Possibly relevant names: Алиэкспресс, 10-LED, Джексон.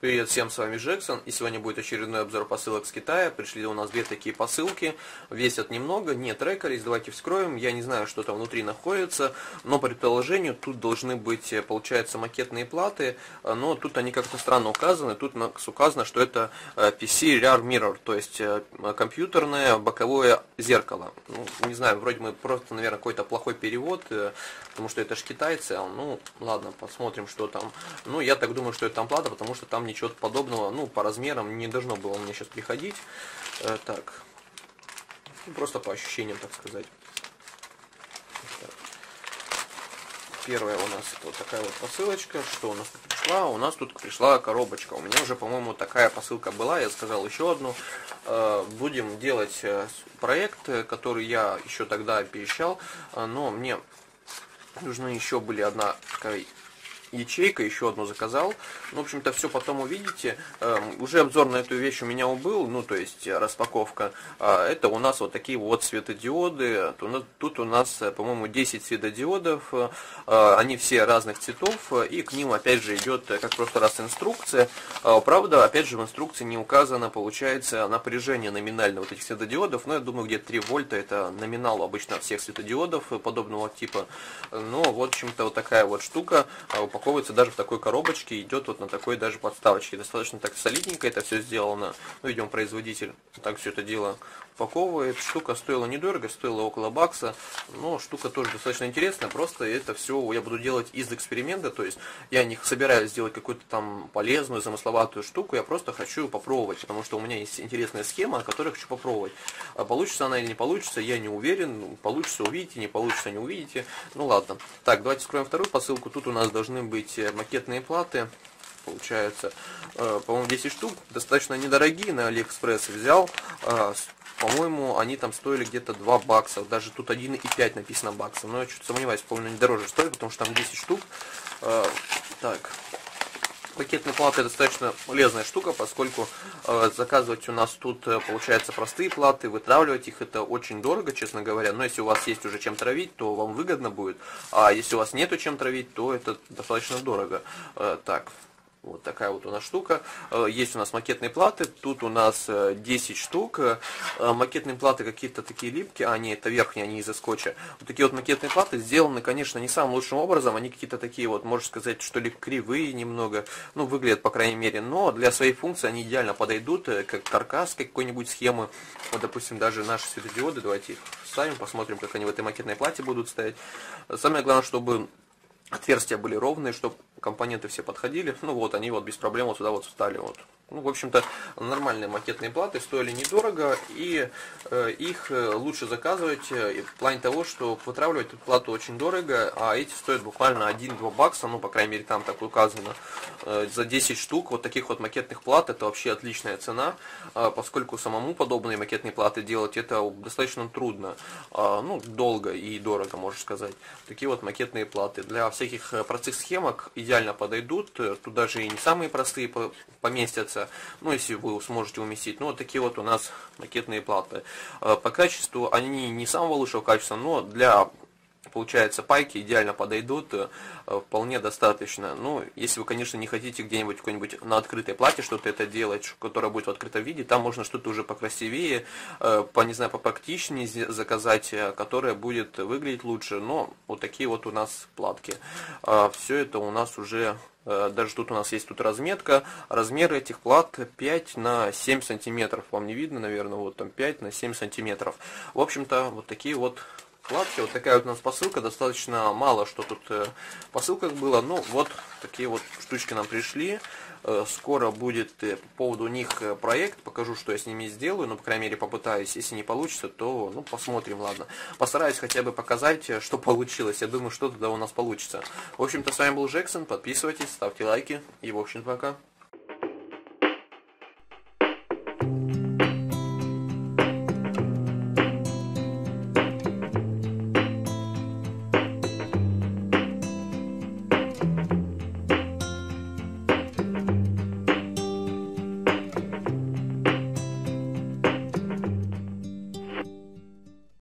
Привет всем, с вами Джексон, и сегодня будет очередной обзор посылок с Китая. Пришли у нас две такие посылки, весят немного, не трекались, давайте вскроем. Я не знаю, что там внутри находится, но по предположению тут должны быть, получается, макетные платы, но тут они как-то странно указаны. Тут указано, что это PC Rear Mirror, то есть компьютерное боковое зеркало. Ну, не знаю, вроде мы просто, наверное, какой-то плохой перевод, потому что это ж китайцы. Ну, ладно, посмотрим, что там. Ну, я так думаю, что это там плата, потому что там ничего подобного, ну, по размерам не должно было мне сейчас приходить. Так, просто по ощущениям, так сказать. Так. Первая у нас вот такая вот посылочка. Что у нас тут пришла? У нас тут пришла коробочка. У меня уже, по-моему, такая посылка была. Я сказал еще одну. Будем делать проект, который я еще тогда обещал, но мне нужны еще были одна такая ячейка, еще одну заказал. Ну, в общем-то, все потом увидите. Уже обзор на эту вещь у меня был, ну, то есть распаковка. Это у нас вот такие вот светодиоды. Тут у нас, по-моему, 10 светодиодов. Они все разных цветов. И к ним, опять же, идет, как просто раз, инструкция. Правда, опять же, в инструкции не указано, получается, напряжение номинального вот этих светодиодов. Но я думаю, где-то 3 вольта. Это номинал обычно всех светодиодов подобного типа. Но, в общем-то, вот такая вот штука. Упаковывается даже в такой коробочке, идет вот на такой даже подставочке. Достаточно так солидненько это все сделано. Ну, видимо, производитель так все это дело упаковывает. Штука стоила недорого, стоила около бакса. Но штука тоже достаточно интересная. Просто это все я буду делать из эксперимента. То есть я не собираюсь сделать какую-то там полезную, замысловатую штуку. Я просто хочу попробовать, потому что у меня есть интересная схема, которую я хочу попробовать. А получится она или не получится, я не уверен. Получится — увидите, не получится — не увидите. Ну, ладно. Так, давайте вскроем вторую посылку. Тут у нас должны быть макетные платы, получается, по-моему, 10 штук, достаточно недорогие, на Алиэкспресс взял, по-моему, они там стоили где-то 2 бакса, даже тут 1,5 написано баксов, но я чуть сомневаюсь, по-моему, они дороже стоят, потому что там 10 штук. Так, пакетные платы — достаточно полезная штука, поскольку заказывать у нас тут, получается, простые платы, вытравливать их — это очень дорого, честно говоря. Но если у вас есть уже чем травить, то вам выгодно будет, а если у вас нету чем травить, то это достаточно дорого. Так, вот такая вот у нас штука. Есть у нас макетные платы, тут у нас 10 штук. Макетные платы какие-то такие липкие, а не, это верхние, они из-за скотча. Вот такие вот макетные платы сделаны, конечно, не самым лучшим образом, они какие-то такие вот, можно сказать, что ли, кривые немного, ну, выглядят, по крайней мере, но для своей функции они идеально подойдут, как каркас какой-нибудь схемы. Вот, допустим, даже наши светодиоды, давайте их вставим, посмотрим, как они в этой макетной плате будут стоять. Самое главное, чтобы отверстия были ровные, чтобы компоненты все подходили. Ну вот, они вот без проблем вот сюда вот встали. Вот. Ну, в общем-то, нормальные макетные платы стоили недорого, и их лучше заказывать в плане того, что вытравливать эту плату очень дорого, а эти стоят буквально 1-2 бакса, ну, по крайней мере, там так указано. За 10 штук вот таких вот макетных плат это вообще отличная цена, поскольку самому подобные макетные платы делать это достаточно трудно, ну, долго и дорого, можно сказать. Такие вот макетные платы для всяких простых схемок идеально подойдут, тут даже и не самые простые поместятся. Ну, если вы сможете уместить. Ну, вот такие вот у нас макетные платы. По качеству они не самого лучшего качества, но для, получается, пайки идеально подойдут, вполне достаточно. Ну, если вы, конечно, не хотите где-нибудь какой-нибудь на открытой плате что-то это делать, которое будет в открытом виде, там можно что-то уже покрасивее, по, не знаю, попрактичнее заказать, которое будет выглядеть лучше. Но вот такие вот у нас платки. Все это у нас уже... Даже тут у нас есть тут разметка. Размеры этих плат 5 на 7 сантиметров. Вам не видно, наверное, вот там 5 на 7 сантиметров. В общем-то, вот такие вот платки. Вот такая вот у нас посылка. Достаточно мало что тут в посылках было. Ну, вот такие вот штучки нам пришли. Скоро будет по поводу них проект. Покажу, что я с ними сделаю. Ну, по крайней мере, попытаюсь. Если не получится, то, ну, посмотрим, ладно. Постараюсь хотя бы показать, что получилось. Я думаю, что тогда у нас получится. В общем-то, с вами был Джексон. Подписывайтесь, ставьте лайки. И, в общем-то, пока.